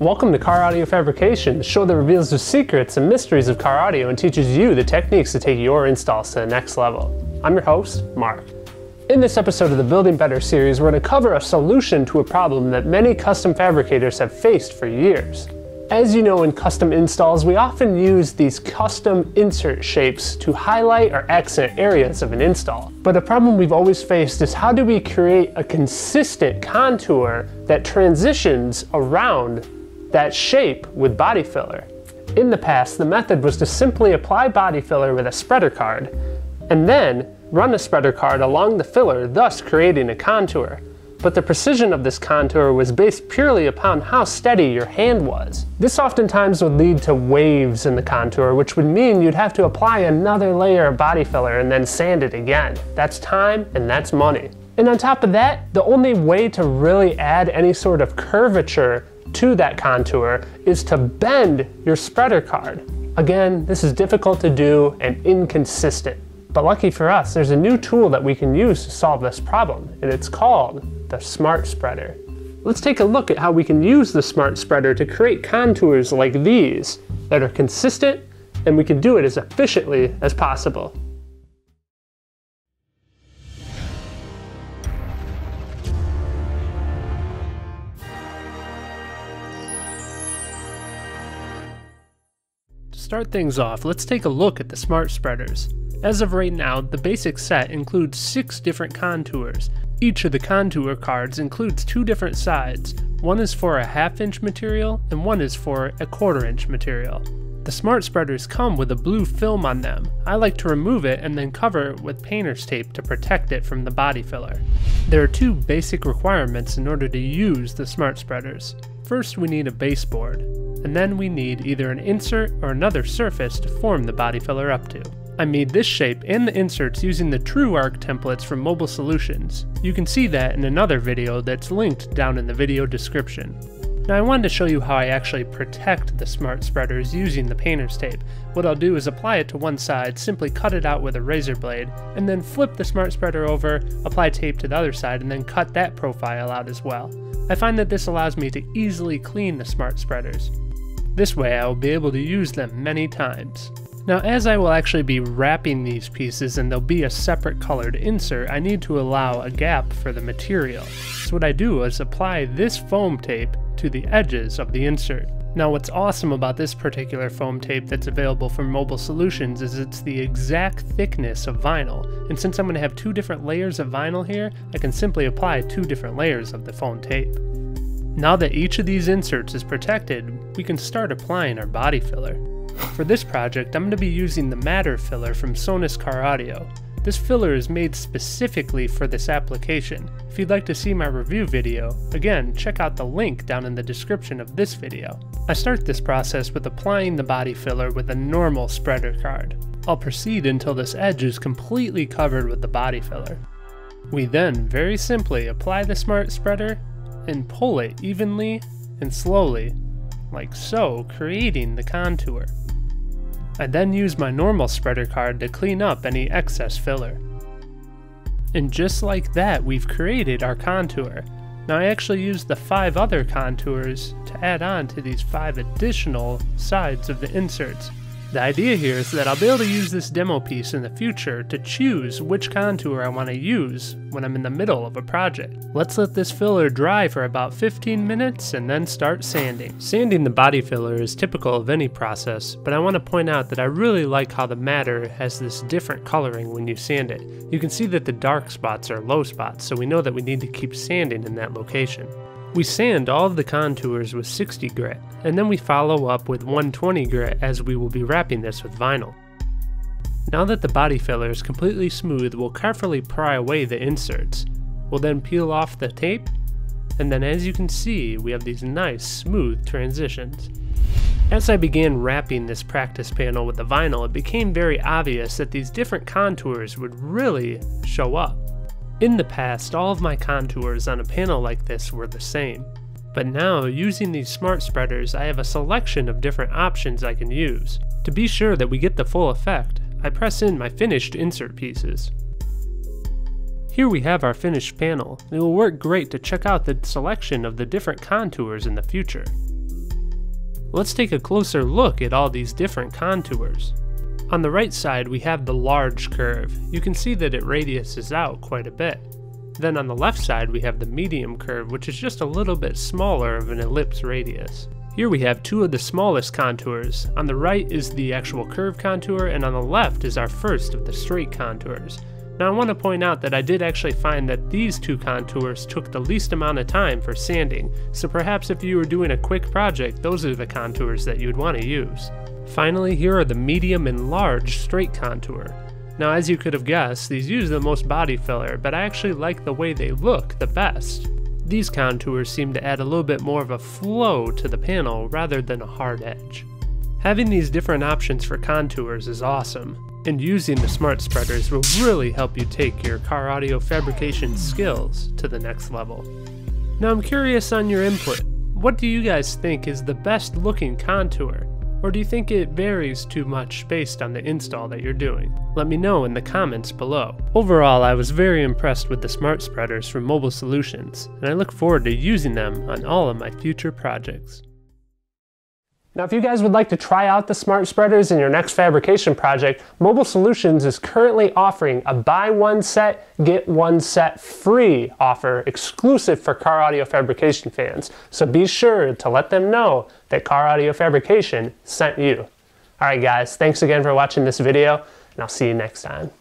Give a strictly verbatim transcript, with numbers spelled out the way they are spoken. Welcome to Car Audio Fabrication, the show that reveals the secrets and mysteries of car audio and teaches you the techniques to take your installs to the next level. I'm your host, Mark. In this episode of the Building Better series, we're going to cover a solution to a problem that many custom fabricators have faced for years. As you know, in custom installs, we often use these custom insert shapes to highlight or accent areas of an install. But a problem we've always faced is, how do we create a consistent contour that transitions around that shape with body filler? In the past, the method was to simply apply body filler with a spreader card and then run a spreader card along the filler, thus creating a contour. But the precision of this contour was based purely upon how steady your hand was. This oftentimes would lead to waves in the contour, which would mean you'd have to apply another layer of body filler and then sand it again. That's time and that's money. And on top of that, the only way to really add any sort of curvature to that contour is to bend your spreader card. Again, this is difficult to do and inconsistent. But lucky for us, there's a new tool that we can use to solve this problem, and it's called the Smart Spreader. Let's take a look at how we can use the Smart Spreader to create contours like these that are consistent, and we can do it as efficiently as possible. To start things off, let's take a look at the Smart Spreaders. As of right now, the basic set includes six different contours. Each of the contour cards includes two different sides. One is for a half inch material and one is for a quarter inch material. The Smart Spreaders come with a blue film on them. I like to remove it and then cover it with painter's tape to protect it from the body filler. There are two basic requirements in order to use the Smart Spreaders. First, we need a baseboard, and then we need either an insert or another surface to form the body filler up to. I made this shape and the inserts using the TrueArc templates from Mobile Solutions. You can see that in another video that's linked down in the video description. Now, I wanted to show you how I actually protect the Smart Spreaders using the painter's tape. What I'll do is apply it to one side, simply cut it out with a razor blade, and then flip the Smart Spreader over, apply tape to the other side, and then cut that profile out as well. I find that this allows me to easily clean the Smart Spreaders. This way I will be able to use them many times. Now, as I will actually be wrapping these pieces and they'll be a separate colored insert, I need to allow a gap for the material. So what I do is apply this foam tape to the edges of the insert. Now, what's awesome about this particular foam tape that's available from Mobile Solutions is it's the exact thickness of vinyl. And since I'm going to have two different layers of vinyl here, I can simply apply two different layers of the foam tape. Now that each of these inserts is protected, we can start applying our body filler. For this project, I'm going to be using the Matter Filler from Sonus Car Audio. This filler is made specifically for this application. If you'd like to see my review video, again, check out the link down in the description of this video. I start this process with applying the body filler with a normal spreader card. I'll proceed until this edge is completely covered with the body filler. We then very simply apply the Smart Spreader and pull it evenly and slowly, like so, creating the contour. I then use my normal spreader card to clean up any excess filler. And just like that, we've created our contour. Now, I actually used the five other contours to add on to these five additional sides of the inserts. The idea here is that I'll be able to use this demo piece in the future to choose which contour I want to use when I'm in the middle of a project. Let's let this filler dry for about fifteen minutes and then start sanding. Sanding the body filler is typical of any process, but I want to point out that I really like how the Matter has this different coloring when you sand it. You can see that the dark spots are low spots, so we know that we need to keep sanding in that location. We sand all of the contours with sixty grit, and then we follow up with one twenty grit, as we will be wrapping this with vinyl. Now that the body filler is completely smooth, we'll carefully pry away the inserts. We'll then peel off the tape, and then as you can see, we have these nice smooth transitions. As I began wrapping this practice panel with the vinyl, it became very obvious that these different contours would really show up. In the past, all of my contours on a panel like this were the same, but now, using these Smart Spreaders, I have a selection of different options I can use. To be sure that we get the full effect, I press in my finished insert pieces. Here we have our finished panel. It will work great to check out the selection of the different contours in the future. Let's take a closer look at all these different contours. On the right side we have the large curve. You can see that it radiuses out quite a bit. Then on the left side we have the medium curve, which is just a little bit smaller of an ellipse radius. Here we have two of the smallest contours. On the right is the actual curve contour, and on the left is our first of the straight contours. Now I want to point out that I did actually find that these two contours took the least amount of time for sanding, so perhaps if you were doing a quick project, those are the contours that you'd want to use. Finally, here are the medium and large straight contour. Now as you could have guessed, these use the most body filler, but I actually like the way they look the best. These contours seem to add a little bit more of a flow to the panel rather than a hard edge. Having these different options for contours is awesome, and using the Smart Spreaders will really help you take your car audio fabrication skills to the next level. Now I'm curious on your input. What do you guys think is the best looking contour? Or do you think it varies too much based on the install that you're doing? Let me know in the comments below. Overall, I was very impressed with the Smart Spreaders from Mobile Solutions, and I look forward to using them on all of my future projects. Now if you guys would like to try out the Smart Spreaders in your next fabrication project, Mobile Solutions is currently offering a buy one set, get one set free offer exclusive for Car Audio Fabrication fans. So be sure to let them know that Car Audio Fabrication sent you. Alright guys, thanks again for watching this video, and I'll see you next time.